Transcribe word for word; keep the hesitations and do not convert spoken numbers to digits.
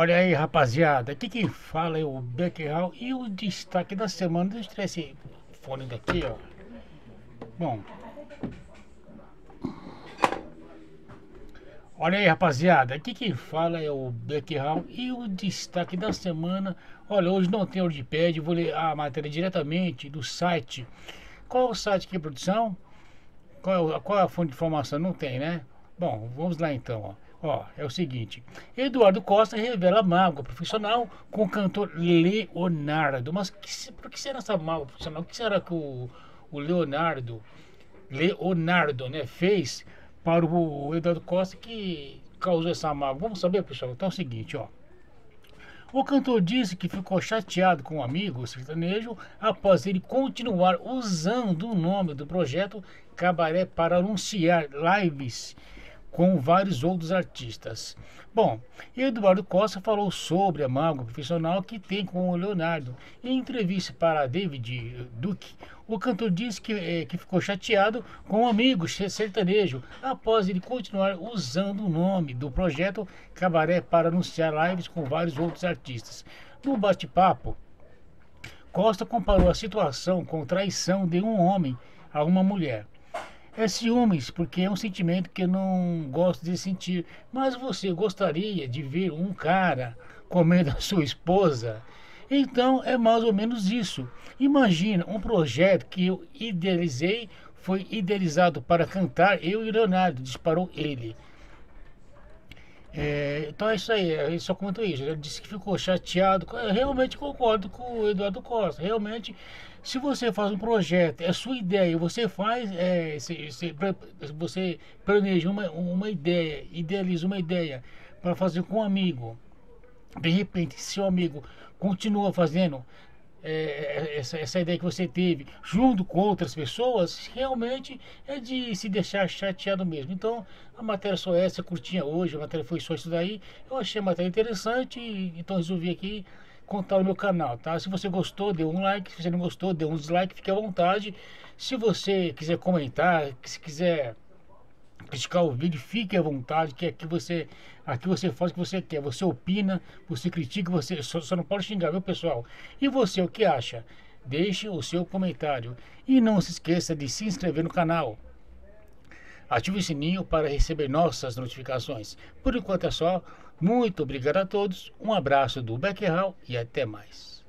Olha aí, rapaziada, aqui quem fala é o Beckerral e o destaque da semana, deixa eu tirar esse fone daqui, ó. Bom, olha aí, rapaziada, aqui quem fala é o Beckerral e o destaque da semana. Olha, hoje não tem Wordpad, vou ler a matéria diretamente do site. Qual é o site aqui, produção? Qual é a, qual é a fonte de informação? Não tem, né? Bom, vamos lá então, ó. Ó, é o seguinte, Eduardo Costa revela mágoa profissional com o cantor Leonardo. Mas que, por que será essa mágoa profissional? O que será que o, o Leonardo, Leonardo, né, fez para o Eduardo Costa que causou essa mágoa? Vamos saber, pessoal? Então é o seguinte, ó. O cantor disse que ficou chateado com um amigo sertanejo após ele continuar usando o nome do projeto Cabaré para anunciar lives com vários outros artistas. Bom, Eduardo Costa falou sobre a mágoa profissional que tem com o Leonardo. Em entrevista para David Duke, o cantor disse que, é, que ficou chateado com um amigo sertanejo após ele continuar usando o nome do projeto Cabaré para anunciar lives com vários outros artistas. No bate-papo, Costa comparou a situação com a traição de um homem a uma mulher. É ciúmes, porque é um sentimento que eu não gosto de sentir. Mas você gostaria de ver um cara comendo a sua esposa? Então é mais ou menos isso. Imagina, um projeto que eu idealizei foi idealizado para cantar eu e Leonardo, disparou ele. É, então é isso aí, ele só comentou isso. Ele disse que ficou chateado. Eu realmente concordo com o Eduardo Costa. Realmente, se você faz um projeto, é sua ideia, você faz, é, se, se, você planeja uma, uma ideia, idealiza uma ideia para fazer com um amigo. De repente, seu amigo continua fazendo é, essa, essa ideia que você teve junto com outras pessoas, realmente é de se deixar chateado mesmo. Então, a matéria só é essa, curtinha hoje, a matéria foi só isso daí. Eu achei a matéria interessante, então resolvi aqui contar o meu canal, tá? Se você gostou, dê um like, se você não gostou, dê um dislike, fique à vontade. Se você quiser comentar, se quiser criticar o vídeo, fique à vontade, que aqui você, aqui você faz o que você quer, você opina, você critica, você só, só não pode xingar, viu, pessoal? E você, o que acha? Deixe o seu comentário e não se esqueça de se inscrever no canal. Ative o sininho para receber nossas notificações. Por enquanto é só. Muito obrigado a todos. Um abraço do Beckerral e até mais.